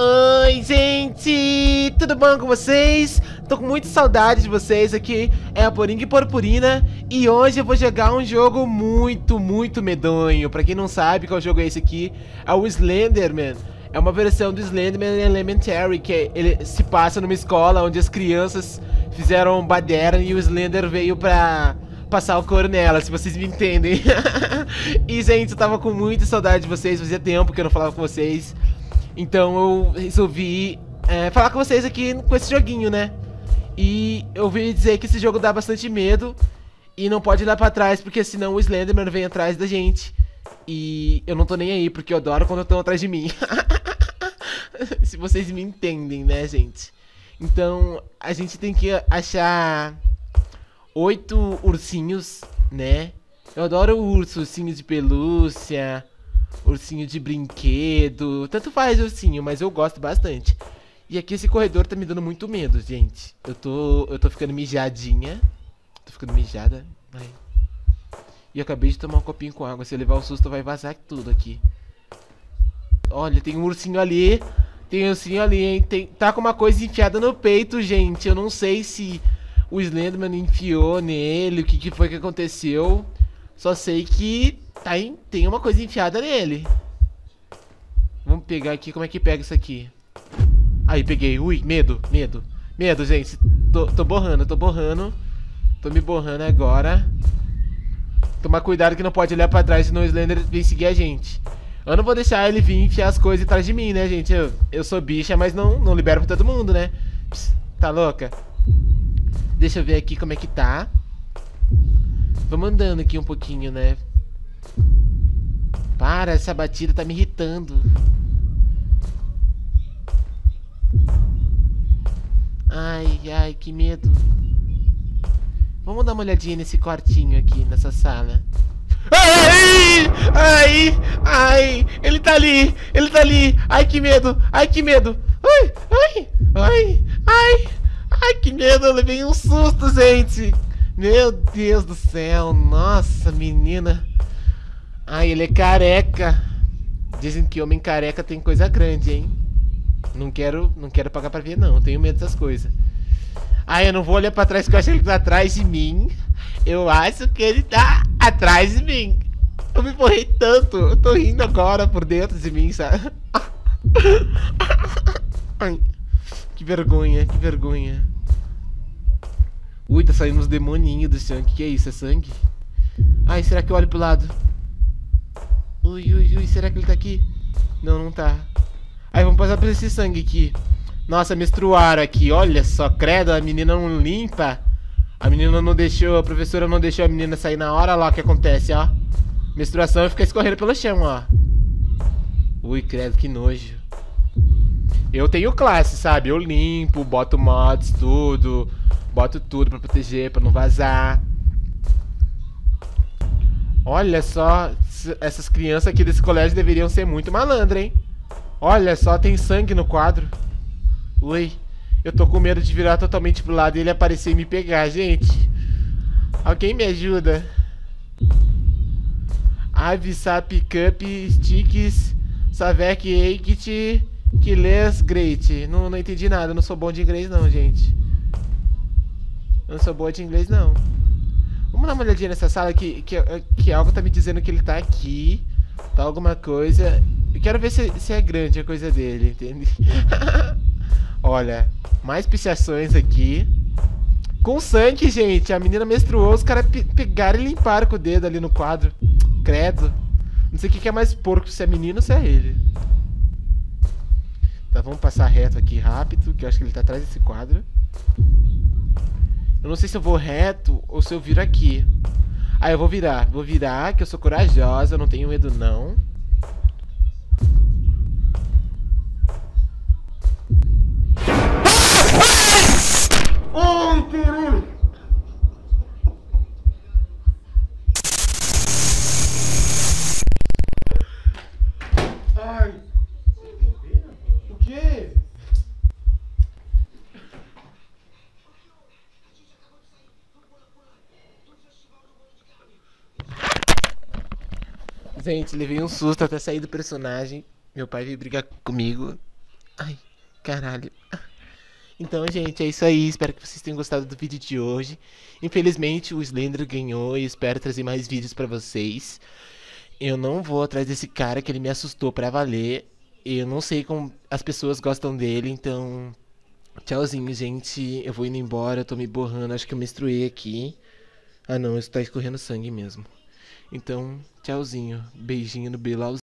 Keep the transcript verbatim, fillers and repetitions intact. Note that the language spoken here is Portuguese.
Oi, gente! Tudo bom com vocês? Tô com muita saudade de vocês aqui, é a Poringa e Purpurina. E hoje eu vou jogar um jogo muito, muito medonho. Pra quem não sabe qual jogo é esse aqui, é o Slenderman. É uma versão do Slenderman Elementary, que ele se passa numa escola onde as crianças fizeram baderna e o Slender veio pra passar o couro nela, se vocês me entendem. E, gente, eu tava com muita saudade de vocês, fazia tempo que eu não falava com vocês. Então eu resolvi é, falar com vocês aqui com esse joguinho, né? E eu ouvi dizer que esse jogo dá bastante medo e não pode ir lá pra trás, porque senão o Slenderman vem atrás da gente. E eu não tô nem aí, porque eu adoro quando estão atrás de mim. Se vocês me entendem, né, gente? Então a gente tem que achar oito ursinhos, né? Eu adoro urso, ursinho de pelúcia, ursinho de brinquedo, tanto faz ursinho, mas eu gosto bastante. E aqui esse corredor tá me dando muito medo, gente. Eu tô, eu tô ficando mijadinha. Tô ficando mijada. Ai. E eu acabei de tomar um copinho com água. Se eu levar um susto vai vazar tudo aqui. Olha, tem um ursinho ali. Tem um ursinho ali, hein. Tem, tá com uma coisa enfiada no peito, gente. Eu não sei se o Slenderman enfiou nele, o que, que foi que aconteceu. Só sei que tá, hein? Tem uma coisa enfiada nele. Vamos pegar aqui. Como é que pega isso aqui? Aí, peguei. Ui, medo, medo. Medo, gente. Tô, tô borrando, tô borrando. Tô me borrando agora. Tomar cuidado que não pode olhar pra trás, senão o Slender vem seguir a gente. Eu não vou deixar ele vir enfiar as coisas atrás de mim, né, gente? Eu, eu sou bicha, mas não, não libero pra todo mundo, né? Pss, tá louca? Deixa eu ver aqui como é que tá. Vamos andando aqui um pouquinho, né? Para, essa batida tá me irritando. Ai, ai, que medo. Vamos dar uma olhadinha nesse quartinho aqui, nessa sala. Ai, ai, ai, ele tá ali, ele tá ali. Ai, que medo, ai, que medo. Ai, ai, ai, ai, ai, que medo, eu levei um susto, gente. Meu Deus do céu, nossa, menina. Ai, ele é careca. Dizem que homem careca tem coisa grande, hein? Não quero, não quero pagar pra ver, não. Eu tenho medo dessas coisas. Ai, eu não vou olhar pra trás, porque eu acho que ele tá atrás de mim. Eu acho que ele tá atrás de mim. Eu me borrei tanto. Eu tô rindo agora por dentro de mim, sabe? Ai, que vergonha, que vergonha. Ui, tá saindo uns demoninhos do sangue. Que é isso? É sangue? Ai, será que eu olho pro lado? Ui, ui, ui, será que ele tá aqui? Não, não tá. Aí, vamos passar por esse sangue aqui. Nossa, menstruaram aqui, olha só, credo, a menina não limpa. A menina não deixou, a professora não deixou a menina sair na hora, lá o que acontece, ó. Menstruação fica escorrendo pelo chão, ó. Ui, credo, que nojo. Eu tenho classe, sabe? Eu limpo, boto mods, tudo. Boto tudo pra proteger, pra não vazar. Olha só, essas crianças aqui desse colégio deveriam ser muito malandras, hein? Olha só, tem sangue no quadro. Ui, eu tô com medo de virar totalmente pro lado e ele aparecer e me pegar, gente. Alguém me ajuda. Ave, sap, cup, sticks, savec, eight, killes, great. Não, não entendi nada, eu não sou bom de inglês não, gente. Eu não sou boa de inglês não. Vamos dar uma olhadinha nessa sala que, que, que algo tá me dizendo que ele tá aqui. Tá alguma coisa. Eu quero ver se, se é grande a coisa dele, entende? Olha, mais pichações aqui. Com sangue, gente. A menina menstruou, os caras pe pegaram e limparam com o dedo ali no quadro. Credo. Não sei o que, que é mais porco, se é menino ou se é ele. Tá, vamos passar reto aqui rápido, que eu acho que ele tá atrás desse quadro. Eu não sei se eu vou reto ou se eu viro aqui. Ah, eu vou virar. Vou virar, que eu sou corajosa, eu não tenho medo não. Ai, caralho! Ai! O quê? Gente, levei um susto até sair do personagem. Meu pai veio brigar comigo. Ai, caralho. Então, gente, é isso aí. Espero que vocês tenham gostado do vídeo de hoje. Infelizmente, o Slender ganhou e espero trazer mais vídeos pra vocês. Eu não vou atrás desse cara que ele me assustou pra valer. Eu não sei como as pessoas gostam dele, então... Tchauzinho, gente. Eu vou indo embora, eu tô me borrando, acho que eu menstruei aqui. Ah, não, isso tá escorrendo sangue mesmo. Então, tchauzinho. Beijinho no Belau.